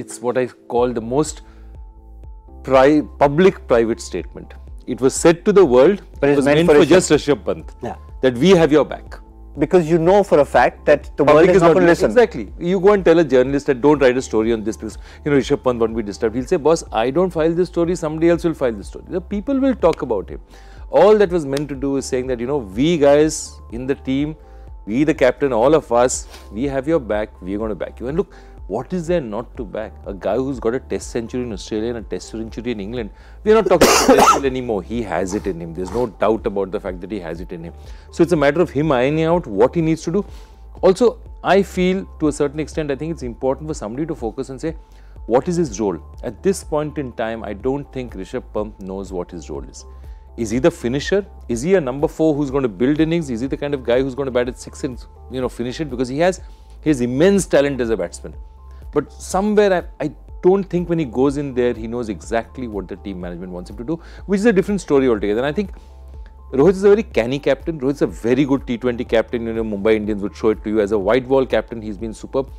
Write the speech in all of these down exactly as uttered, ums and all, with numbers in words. it's what I call the most pri public-private statement. It was said to the world, but it was meant, meant for, for just Rishabh Pant, yeah. that we have your back. Because you know for a fact that the public world is, is not going to listen. Exactly. You go and tell a journalist that don't write a story on this because, you know, Rishabh Pant won't be disturbed. He'll say, boss, I don't file this story, somebody else will file this story. The people will talk about him. All that was meant to do is saying that, you know, we guys in the team, we the captain, all of us, we have your back, we're going to back you. And look, what is there not to back? A guy who's got a test century in Australia and a test century in England, we're not talking about anymore. He has it in him. There's no doubt about the fact that he has it in him. So it's a matter of him ironing out what he needs to do. Also, I feel to a certain extent, I think it's important for somebody to focus and say, what is his role? At this point in time, I don't think Rishabh Pant knows what his role is. Is he the finisher? Is he a number four who's going to build innings? Is he the kind of guy who's going to bat at six and, you know, finish it? Because he has his immense talent as a batsman. But somewhere, I, I don't think when he goes in there, he knows exactly what the team management wants him to do, which is a different story altogether. And I think Rohit is a very canny captain. Rohit is a very good T twenty captain. You know, Mumbai Indians would show it to you. As a white ball captain, he's been superb.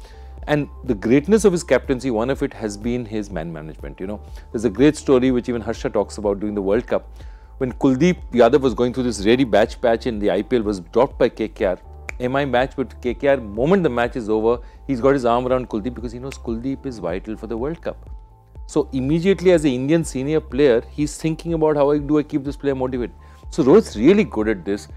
And the greatness of his captaincy, one of it has been his man management. You know, there's a great story which even Harsha talks about during the World Cup. When Kuldeep Yadav was going through this really batch patch and the I P L was dropped by K K R, M I match with K K R, moment the match is over, he's got his arm around Kuldeep because he knows Kuldeep is vital for the World Cup. So immediately as an Indian senior player, he's thinking about how I do I keep this player motivated. So Rohit's really good at this,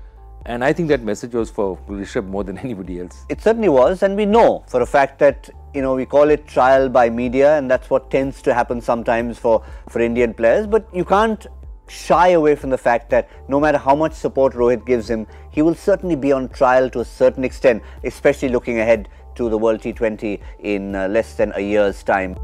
and I think that message was for Rishabh more than anybody else. It certainly was, and we know for a fact that, you know, we call it trial by media, and that's what tends to happen sometimes for, for Indian players, but you can't shy away from the fact that no matter how much support Rohit gives him, he will certainly be on trial to a certain extent, especially looking ahead to the World T twenty in uh, less than a year's time.